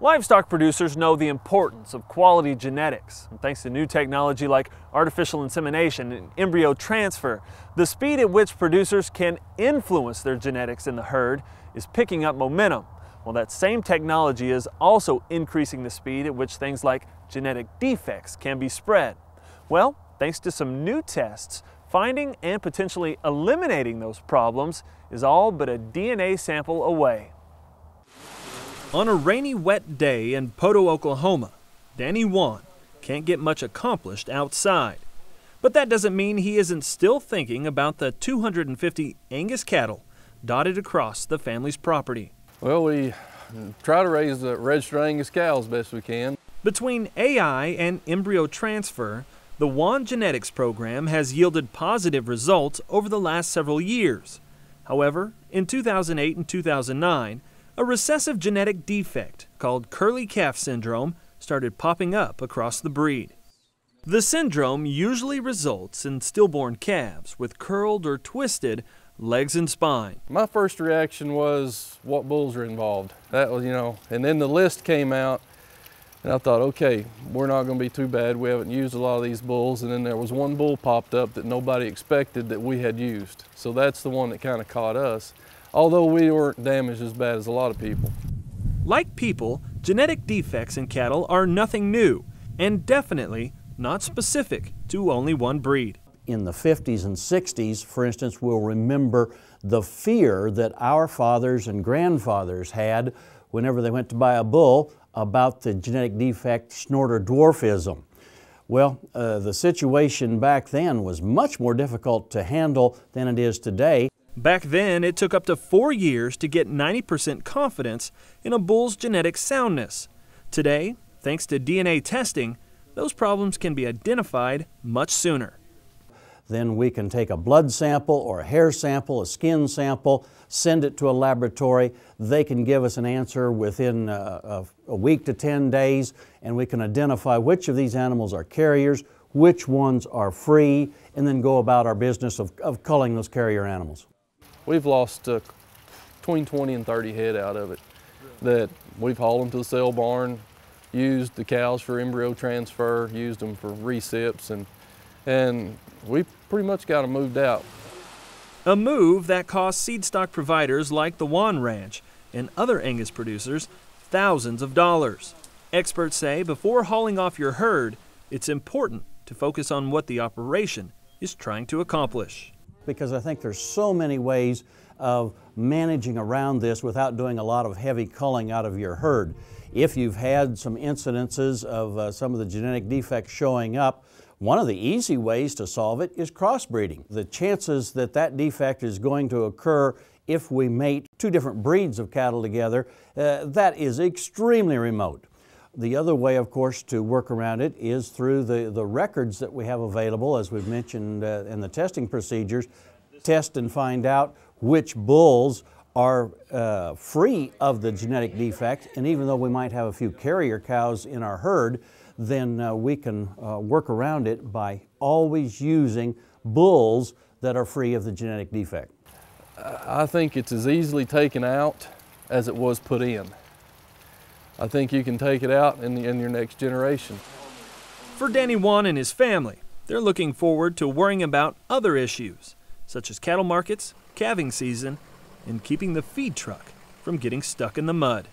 Livestock producers know the importance of quality genetics, and thanks to new technology like artificial insemination and embryo transfer, the speed at which producers can influence their genetics in the herd is picking up momentum. Well, that same technology is also increasing the speed at which things like genetic defects can be spread. Well, thanks to some new tests, finding and potentially eliminating those problems is all but a DNA sample away. On a rainy, wet day in Poteau, Oklahoma, Danny Wan can't get much accomplished outside. But that doesn't mean he isn't still thinking about the 250 Angus cattle dotted across the family's property. Well, we try to raise the registered Angus cows best we can. Between AI and embryo transfer, the Wan genetics program has yielded positive results over the last several years. However, in 2008 and 2009, a recessive genetic defect called curly calf syndrome started popping up across the breed. The syndrome usually results in stillborn calves with curled or twisted legs and spine. My first reaction was, what bulls are involved? That was, and then the list came out and I thought, okay, we're not going to be too bad. We haven't used a lot of these bulls. And then there was one bull popped up that nobody expected that we had used. So that's the one that kind of caught us, although we weren't damaged as bad as a lot of people. Like people, genetic defects in cattle are nothing new and definitely not specific to only one breed. In the 50s and 60s, for instance, we'll remember the fear that our fathers and grandfathers had whenever they went to buy a bull about the genetic defect snorter dwarfism. Well, the situation back then was much more difficult to handle than it is today. Back then, it took up to 4 years to get 90% confidence in a bull's genetic soundness. Today, thanks to DNA testing, those problems can be identified much sooner. Then we can take a blood sample or a hair sample, a skin sample, send it to a laboratory. They can give us an answer within a week to 10 days, and we can identify which of these animals are carriers, which ones are free, and then go about our business of culling those carrier animals. We've lost between 20 and 30 head out of it that we've hauled them to the sale barn, used the cows for embryo transfer, used them for recips, and we pretty much got them moved out. A move that cost seed stock providers like the Wan Ranch and other Angus producers thousands of dollars. Experts say before hauling off your herd, it's important to focus on what the operation is trying to accomplish, because I think there's so many ways of managing around this without doing a lot of heavy culling out of your herd. If you've had some incidences of some of the genetic defects showing up, one of the easy ways to solve it is crossbreeding. The chances that that defect is going to occur if we mate two different breeds of cattle together, that is extremely remote. The other way, of course, to work around it is through the records that we have available, as we've mentioned in the testing procedures. Test and find out which bulls are free of the genetic defect, and even though we might have a few carrier cows in our herd, then we can work around it by always using bulls that are free of the genetic defect. I think it's as easily taken out as it was put in. I think you can take it out in your next generation. For Danny Wan and his family, they're looking forward to worrying about other issues, such as cattle markets, calving season, and keeping the feed truck from getting stuck in the mud.